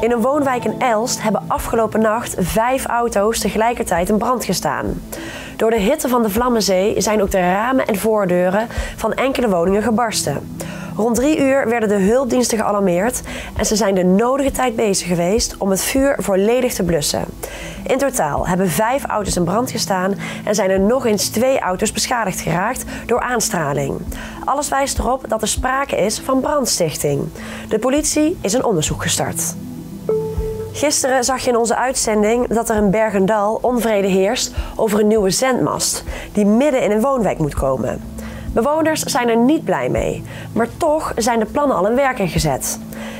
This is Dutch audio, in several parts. In een woonwijk in Elst hebben afgelopen nacht 5 auto's tegelijkertijd in brand gestaan. Door de hitte van de Vlammenzee zijn ook de ramen en voordeuren van enkele woningen gebarsten. Rond 3 uur werden de hulpdiensten gealarmeerd en ze zijn de nodige tijd bezig geweest om het vuur volledig te blussen. In totaal hebben 5 auto's in brand gestaan en zijn er nog eens 2 auto's beschadigd geraakt door aanstraling. Alles wijst erop dat er sprake is van brandstichting. De politie is een onderzoek gestart. Gisteren zag je in onze uitzending dat er in Berg en Dal onvrede heerst over een nieuwe zendmast die midden in een woonwijk moet komen. Bewoners zijn er niet blij mee, maar toch zijn de plannen al in werking gezet.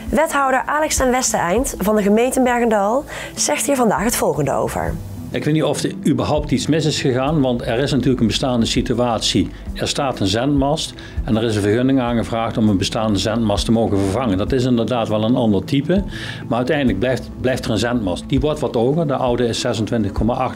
Wethouder Alex ten Westeneind van de gemeente Berg en Dal zegt hier vandaag het volgende over. Ik weet niet of er überhaupt iets mis is gegaan, want er is natuurlijk een bestaande situatie. Er staat een zendmast en er is een vergunning aangevraagd om een bestaande zendmast te mogen vervangen. Dat is inderdaad wel een ander type, maar uiteindelijk blijft er een zendmast. Die wordt wat hoger, de oude is 26,8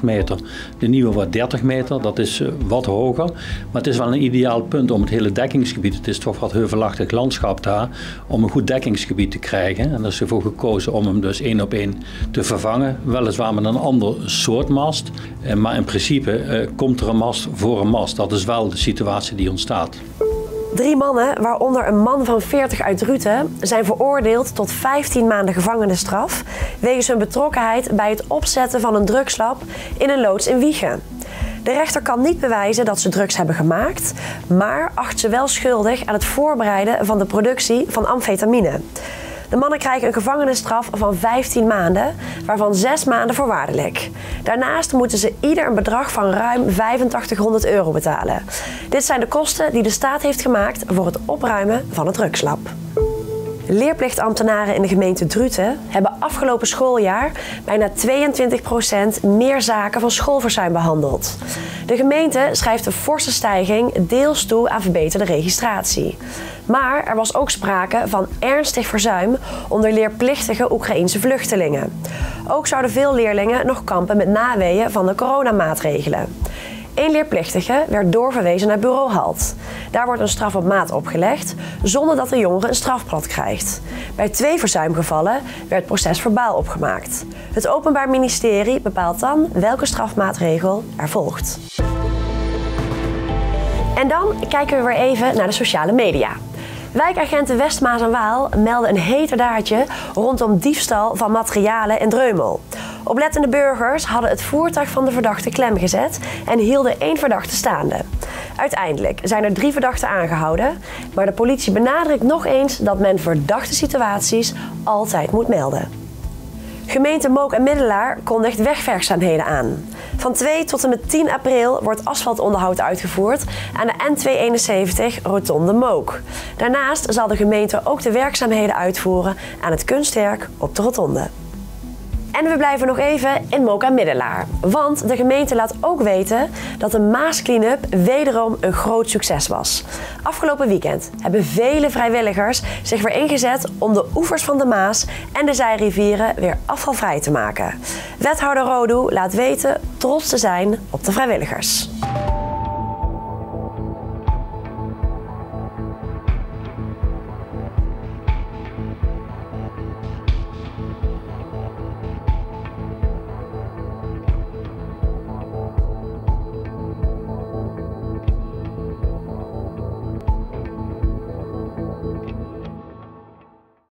meter, de nieuwe wordt 30 meter, dat is wat hoger. Maar het is wel een ideaal punt om het hele dekkingsgebied, het is toch wat heuvelachtig landschap daar, om een goed dekkingsgebied te krijgen. En er is ervoor gekozen om hem dus 1 op 1 te vervangen, weliswaar met een ander soort mast, maar in principe komt er een mast voor een mast. Dat is wel de situatie die ontstaat. 3 mannen, waaronder een man van 40 uit Druten, zijn veroordeeld tot 15 maanden gevangenisstraf wegens hun betrokkenheid bij het opzetten van een drugslab in een loods in Wijchen. De rechter kan niet bewijzen dat ze drugs hebben gemaakt, maar acht ze wel schuldig aan het voorbereiden van de productie van amfetamine. De mannen krijgen een gevangenisstraf van 15 maanden, waarvan 6 maanden voorwaardelijk. Daarnaast moeten ze ieder een bedrag van ruim €8500 betalen. Dit zijn de kosten die de staat heeft gemaakt voor het opruimen van het drugslab. Leerplichtambtenaren in de gemeente Druten hebben afgelopen schooljaar bijna 22% meer zaken van schoolverzuim behandeld. De gemeente schrijft de forse stijging deels toe aan verbeterde registratie. Maar er was ook sprake van ernstig verzuim onder leerplichtige Oekraïense vluchtelingen. Ook zouden veel leerlingen nog kampen met naweeën van de coronamaatregelen. 1 leerplichtige werd doorverwezen naar Bureau Halt. Daar wordt een straf op maat opgelegd, zonder dat de jongere een strafblad krijgt. Bij 2 verzuimgevallen werd procesverbaal opgemaakt. Het Openbaar Ministerie bepaalt dan welke strafmaatregel er volgt. En dan kijken we weer even naar de sociale media. Wijkagenten West Maas en Waal melden een heterdaadje rondom diefstal van materialen in Dreumel. Oplettende burgers hadden het voertuig van de verdachte klem gezet en hielden 1 verdachte staande. Uiteindelijk zijn er 3 verdachten aangehouden, maar de politie benadrukt nog eens dat men verdachte situaties altijd moet melden. Gemeente Mook en Middelaar kondigt wegwerkzaamheden aan. Van 2 tot en met 10 april wordt asfaltonderhoud uitgevoerd aan de N271 Rotonde Mook. Daarnaast zal de gemeente ook de werkzaamheden uitvoeren aan het kunstwerk op de rotonde. En we blijven nog even in Mook en Middelaar, want de gemeente laat ook weten dat de Maas-clean-up wederom een groot succes was. Afgelopen weekend hebben vele vrijwilligers zich weer ingezet om de oevers van de Maas en de zijrivieren weer afvalvrij te maken. Wethouder Rodoe laat weten trots te zijn op de vrijwilligers.